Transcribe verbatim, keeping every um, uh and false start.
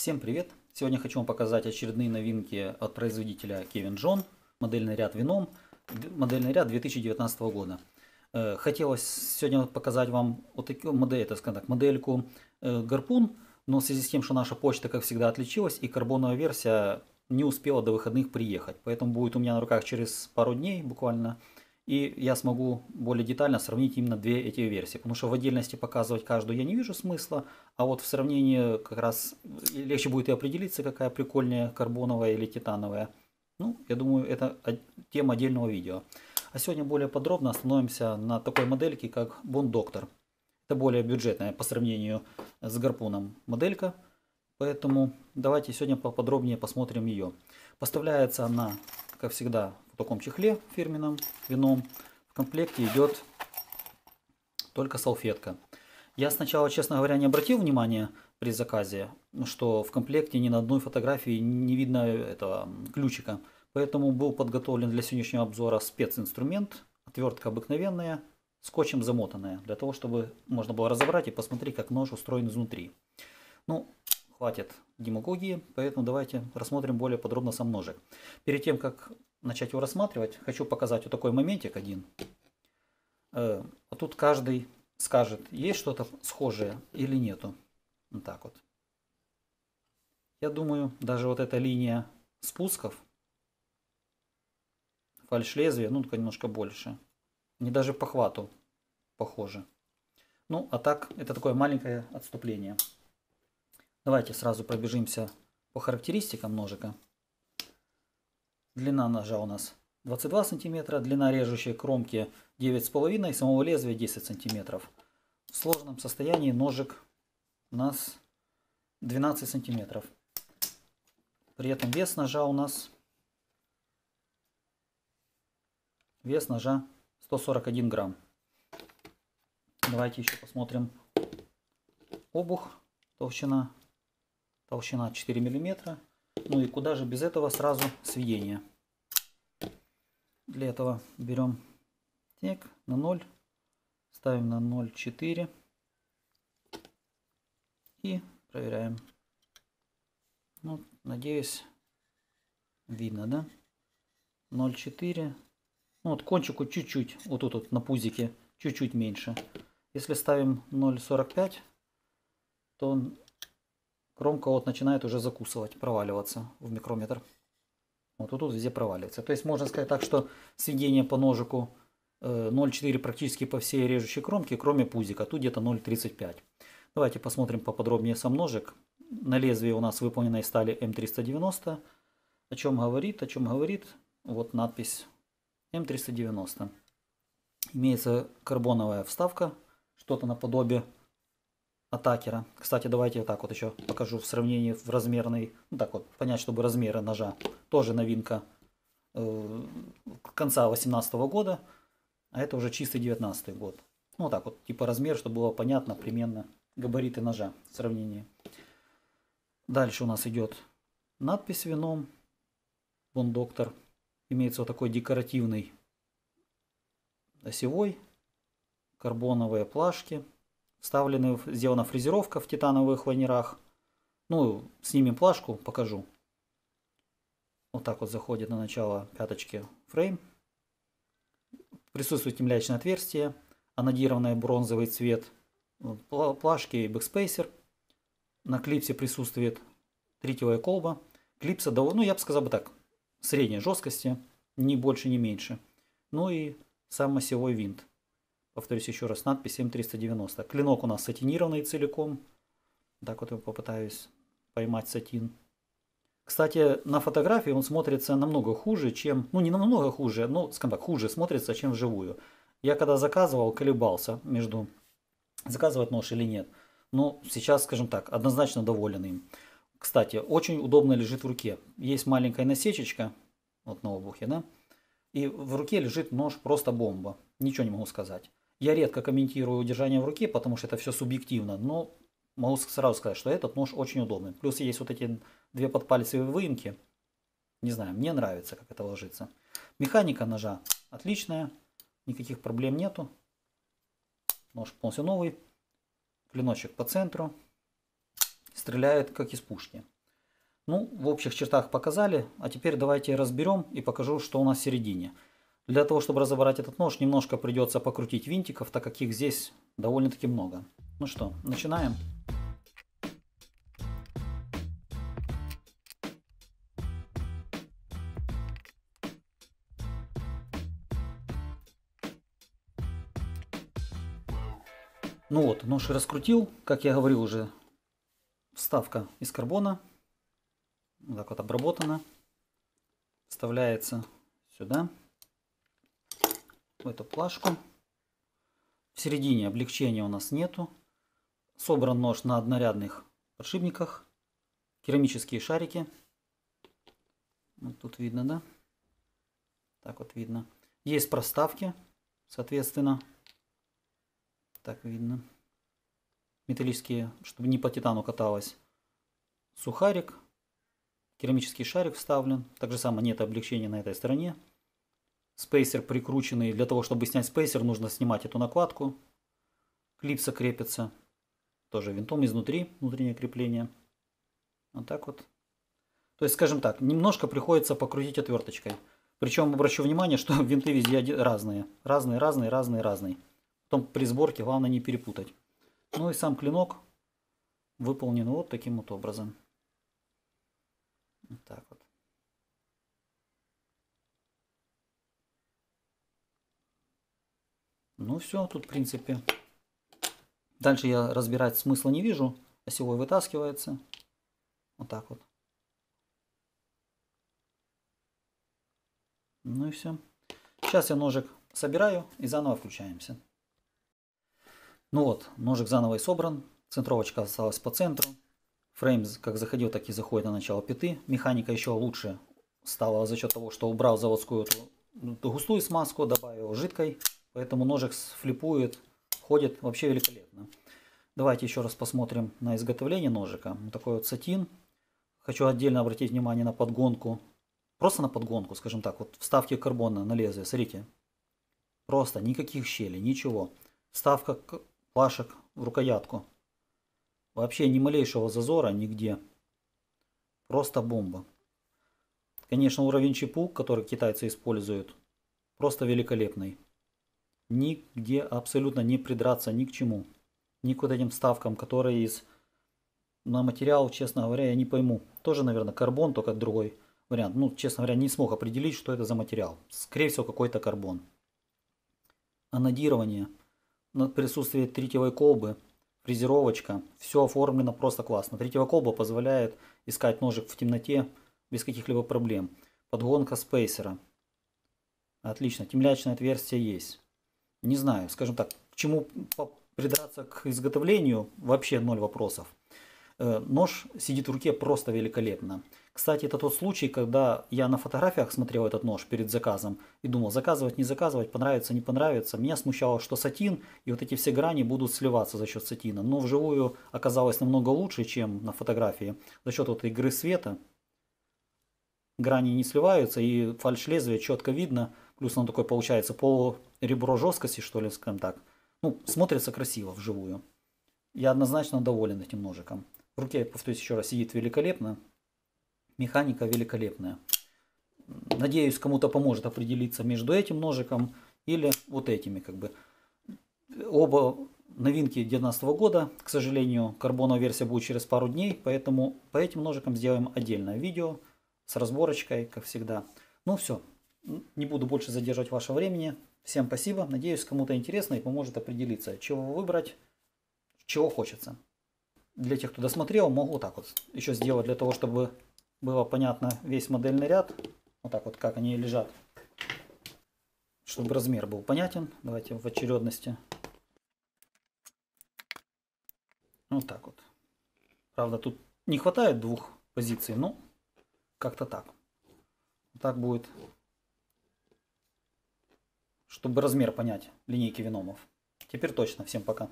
Всем привет! Сегодня хочу вам показать очередные новинки от производителя Кевин Джон. Модельный ряд Venom, модельный ряд две тысячи девятнадцатого года. Хотелось сегодня показать вам вот такую модель, так сказать, модельку Гарпун, но в связи с тем, что наша почта, как всегда, отличилась и карбоновая версия не успела до выходных приехать. Поэтому будет у меня на руках через пару дней буквально, и я смогу более детально сравнить именно две эти версии. Потому что в отдельности показывать каждую я не вижу смысла. А вот в сравнении как раз легче будет и определиться, какая прикольнее, карбоновая или титановая. Ну, я думаю, это тема отдельного видео. А сегодня более подробно остановимся на такой модельке, как Bone Doctor. Это более бюджетная по сравнению с Гарпуном моделька. Поэтому давайте сегодня поподробнее посмотрим ее. Поставляется она, как всегда, в таком чехле фирменном Venom. В комплекте идет только салфетка. Я сначала, честно говоря, не обратил внимания при заказе, что в комплекте ни на одной фотографии не видно этого ключика. Поэтому был подготовлен для сегодняшнего обзора специнструмент, отвертка обыкновенная, скотчем замотанная, для того, чтобы можно было разобрать и посмотреть, как нож устроен изнутри. Ну, хватит демагогии, поэтому давайте рассмотрим более подробно сам ножик. Перед тем, как начать его рассматривать, хочу показать вот такой моментик один. А тут каждый скажет, есть что-то схожее или нету. Вот так вот. Я думаю, даже вот эта линия спусков, фальш-лезвие, ну, немножко больше. Не даже по хвату похоже. Ну, а так, это такое маленькое отступление. Давайте сразу пробежимся по характеристикам ножика. Длина ножа у нас двадцать два сантиметра, длина режущей кромки девять с половиной, самого лезвия десять сантиметров. В сложном состоянии ножик у нас двенадцать сантиметров. При этом вес ножа у нас вес ножа сто сорок один грамм. Давайте еще посмотрим обух. Толщина, толщина четыре миллиметра. Ну и куда же без этого сразу сведение. Для этого берем тек на ноль, ставим на ноль целых четыре десятых и проверяем. Ну, надеюсь, видно, да? ноль целых четыре десятых. Ну, вот кончику чуть-чуть, вот тут вот на пузике, чуть-чуть меньше. Если ставим ноль целых сорок пять сотых, то он, кромка вот начинает уже закусывать, проваливаться в микрометр. Вот, вот тут везде проваливается. То есть можно сказать так, что сведение по ножику ноль целых четыре десятых практически по всей режущей кромке, кроме пузика. Тут где-то ноль целых тридцать пять сотых. Давайте посмотрим поподробнее сам ножик. На лезвии у нас выполнено из стали эм триста девяносто. О чем говорит, о чем говорит. Вот надпись эм триста девяносто. Имеется карбоновая вставка, что-то наподобие атакера. Кстати, давайте я так вот еще покажу в сравнении в размерной. Ну, так вот, понять, чтобы размеры ножа. Тоже новинка э, конца восемнадцатого года. А это уже чистый девятнадцатый год. Ну, вот так вот, типа размер, чтобы было понятно примерно габариты ножа в сравнении. Дальше у нас идет надпись Venom, Bone Doctor. Имеется вот такой декоративный осевой. Карбоновые плашки. Вставлены, сделана фрезеровка в титановых лайнерах. Ну, снимем плашку, покажу. Вот так вот заходит на начало пяточки фрейм. Присутствует темлячное отверстие, анодированный бронзовый цвет плашки и бэкспейсер. На клипсе присутствует тритевая колба. Клипса, ну, я бы сказал бы так, средней жесткости, ни больше, ни меньше. Ну и сам осевой винт. Повторюсь еще раз, надпись эм триста девяносто. Клинок у нас сатинированный целиком. Так вот я попытаюсь поймать сатин. Кстати, на фотографии он смотрится намного хуже, чем... Ну, не намного хуже, но, скажем так, хуже смотрится, чем вживую. Я когда заказывал, колебался между заказывать нож или нет. Но сейчас, скажем так, однозначно доволен им. Кстати, очень удобно лежит в руке. Есть маленькая насечечка, вот на обухе, да? И в руке лежит нож просто бомба. Ничего не могу сказать. Я редко комментирую удержание в руке, потому что это все субъективно, но могу сразу сказать, что этот нож очень удобный. Плюс есть вот эти две подпальцевые выемки. Не знаю, мне нравится, как это ложится. Механика ножа отличная, никаких проблем нету. Нож полностью новый. Клиночек по центру. стреляет как из пушки. Ну, в общих чертах показали, а теперь давайте разберем и покажу, что у нас в середине. Для того, чтобы разобрать этот нож, немножко придется покрутить винтиков, так как их здесь довольно-таки много. Ну что, начинаем. Ну вот, нож раскрутил, как я говорил уже, вставка из карбона. Вот так вот обработана. Вставляется сюда, в эту плашку. В середине облегчения у нас нету. Собран нож на однорядных подшипниках. Керамические шарики. Вот тут видно, да? Так вот видно. Есть проставки, соответственно. Так видно. Металлические, чтобы не по титану каталось. Сухарик. Керамический шарик вставлен. Так же самое, нет облегчения на этой стороне. Спейсер прикрученный. Для того, чтобы снять спейсер, нужно снимать эту накладку. Клипса крепится тоже винтом изнутри. Внутреннее крепление. Вот так вот. То есть, скажем так, немножко приходится покрутить отверточкой. Причем обращу внимание, что винты везде разные. Разные, разные, разные, разные. Потом при сборке главное не перепутать. Ну и сам клинок выполнен вот таким вот образом. Вот так вот. Ну все, тут в принципе. Дальше я разбирать смысла не вижу. Осевой вытаскивается. Вот так вот. Ну и все. Сейчас я ножик собираю и заново включаемся. Ну вот, ножик заново и собран, центровочка осталась по центру, фрейм как заходил, так и заходит на начало пяты. Механика еще лучше стала за счет того, что убрал заводскую эту густую смазку, добавил жидкой, поэтому ножик флипует, ходит вообще великолепно. Давайте еще раз посмотрим на изготовление ножика. Вот такой вот сатин. Хочу отдельно обратить внимание на подгонку, просто на подгонку, скажем так, вот вставки карбона на лезвие, смотрите, просто никаких щелей, ничего. Вставка плашек в рукоятку. Вообще ни малейшего зазора нигде. Просто бомба. Конечно, уровень чепу, который китайцы используют, просто великолепный. Нигде абсолютно не придраться ни к чему. Ни к вот этим вставкам, которые из... На материал, честно говоря, я не пойму. Тоже, наверное, карбон, только другой вариант. Ну, честно говоря, не смог определить, что это за материал. Скорее всего, какой-то карбон. Анодирование. Присутствие третьей колбы, фрезеровочка, все оформлено просто классно. Третья колба позволяет искать ножик в темноте без каких-либо проблем. Подгонка спейсера. Отлично, темлячное отверстие есть. Не знаю, скажем так, к чему придраться к изготовлению, вообще ноль вопросов. Нож сидит в руке просто великолепно. Кстати, это тот случай, когда я на фотографиях смотрел этот нож перед заказом и думал, заказывать, не заказывать, понравится, не понравится. Меня смущало, что сатин и вот эти все грани будут сливаться за счет сатина. Но вживую оказалось намного лучше, чем на фотографии. За счет вот игры света грани не сливаются и фальш лезвия четко видно. Плюс оно такое получается полуребро жесткости, что ли, скажем так. Ну, смотрится красиво вживую. Я однозначно доволен этим ножиком. В руке, повторюсь еще раз, сидит великолепно. Механика великолепная. Надеюсь, кому-то поможет определиться между этим ножиком или вот этими. Как бы. Оба новинки две тысячи девятнадцатого года. К сожалению, карбоновая версия будет через пару дней. Поэтому по этим ножикам сделаем отдельное видео с разборочкой, как всегда. Ну все. Не буду больше задерживать ваше времени. Всем спасибо. Надеюсь, кому-то интересно и поможет определиться, чего выбрать, чего хочется. Для тех, кто досмотрел, могу вот так вот еще сделать, для того, чтобы было понятно весь модельный ряд. Вот так вот, как они лежат. Чтобы размер был понятен. Давайте в очередности. Вот так вот. Правда, тут не хватает двух позиций, но как-то так. Вот так будет, чтобы размер понять линейки Веномов. Теперь точно. Всем пока.